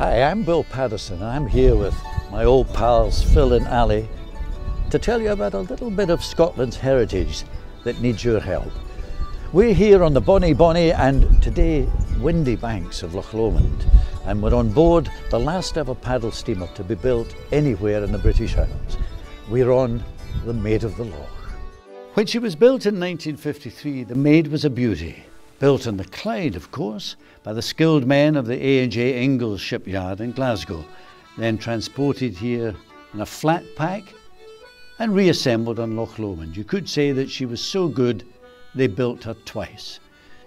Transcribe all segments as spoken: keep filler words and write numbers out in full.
Hi, I'm Bill Paterson. I'm here with my old pals Phil and Ali to tell you about a little bit of Scotland's heritage that needs your help. We're here on the bonny, bonny and today windy banks of Loch Lomond, and we're on board the last ever paddle steamer to be built anywhere in the British Isles. We're on the Maid of the Loch. When she was built in nineteen fifty-three, the Maid was a beauty. Built on the Clyde, of course, by the skilled men of the A and J Inglis shipyard in Glasgow, then transported here in a flat pack and reassembled on Loch Lomond. You could say that she was so good they built her twice.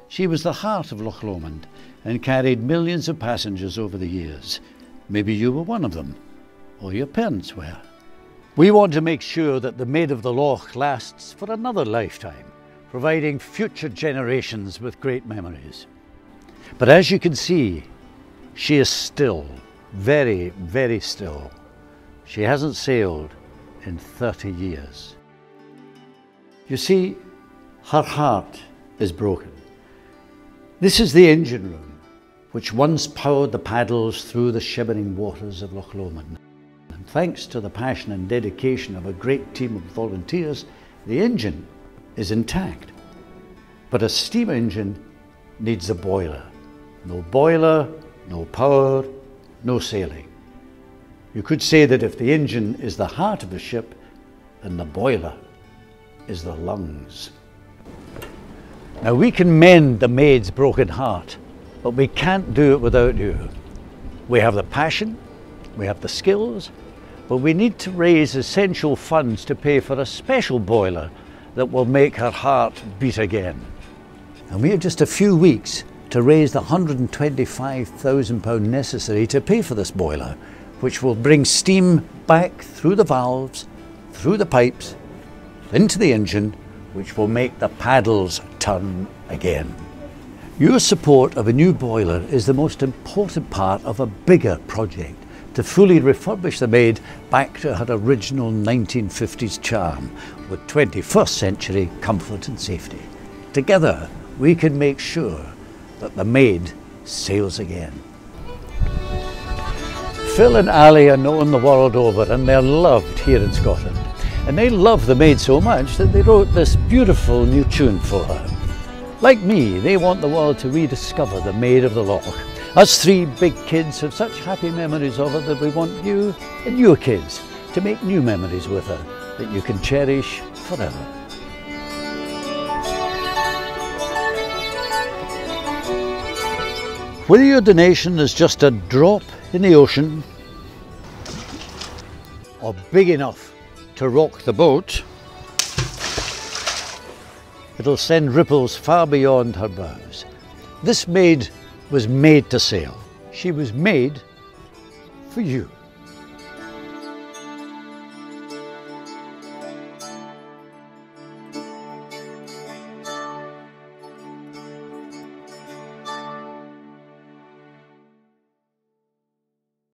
She was the heart of Loch Lomond and carried millions of passengers over the years. Maybe you were one of them, or your parents were. We want to make sure that the Maid of the Loch lasts for another lifetime, providing future generations with great memories. But as you can see, she is still, very, very still. She hasn't sailed in thirty years. You see, her heart is broken. This is the engine room, which once powered the paddles through the shivering waters of Loch Lomond. And thanks to the passion and dedication of a great team of volunteers, the engine is intact. But a steam engine needs a boiler. No boiler, no power, no sailing. You could say that if the engine is the heart of the ship, then the boiler is the lungs. Now, we can mend the Maid's broken heart, but we can't do it without you. We have the passion, we have the skills, but we need to raise essential funds to pay for a special boiler that will make her heart beat again. And we have just a few weeks to raise the one hundred and twenty-five thousand pounds necessary to pay for this boiler, which will bring steam back through the valves, through the pipes, into the engine, which will make the paddles turn again. Your support of a new boiler is the most important part of a bigger project to fully refurbish the Maid back to her original nineteen fifties charm with twenty-first century comfort and safety. Together, we can make sure that the Maid sails again. Phil and Ali are known the world over and they're loved here in Scotland. And they love the Maid so much that they wrote this beautiful new tune for her. Like me, they want the world to rediscover the Maid of the Loch. Us three big kids have such happy memories of her that we want you and your kids to make new memories with her that you can cherish forever. Whether your donation is just a drop in the ocean or big enough to rock the boat, it'll send ripples far beyond her bows. This Maid was made to sail. She was made for you.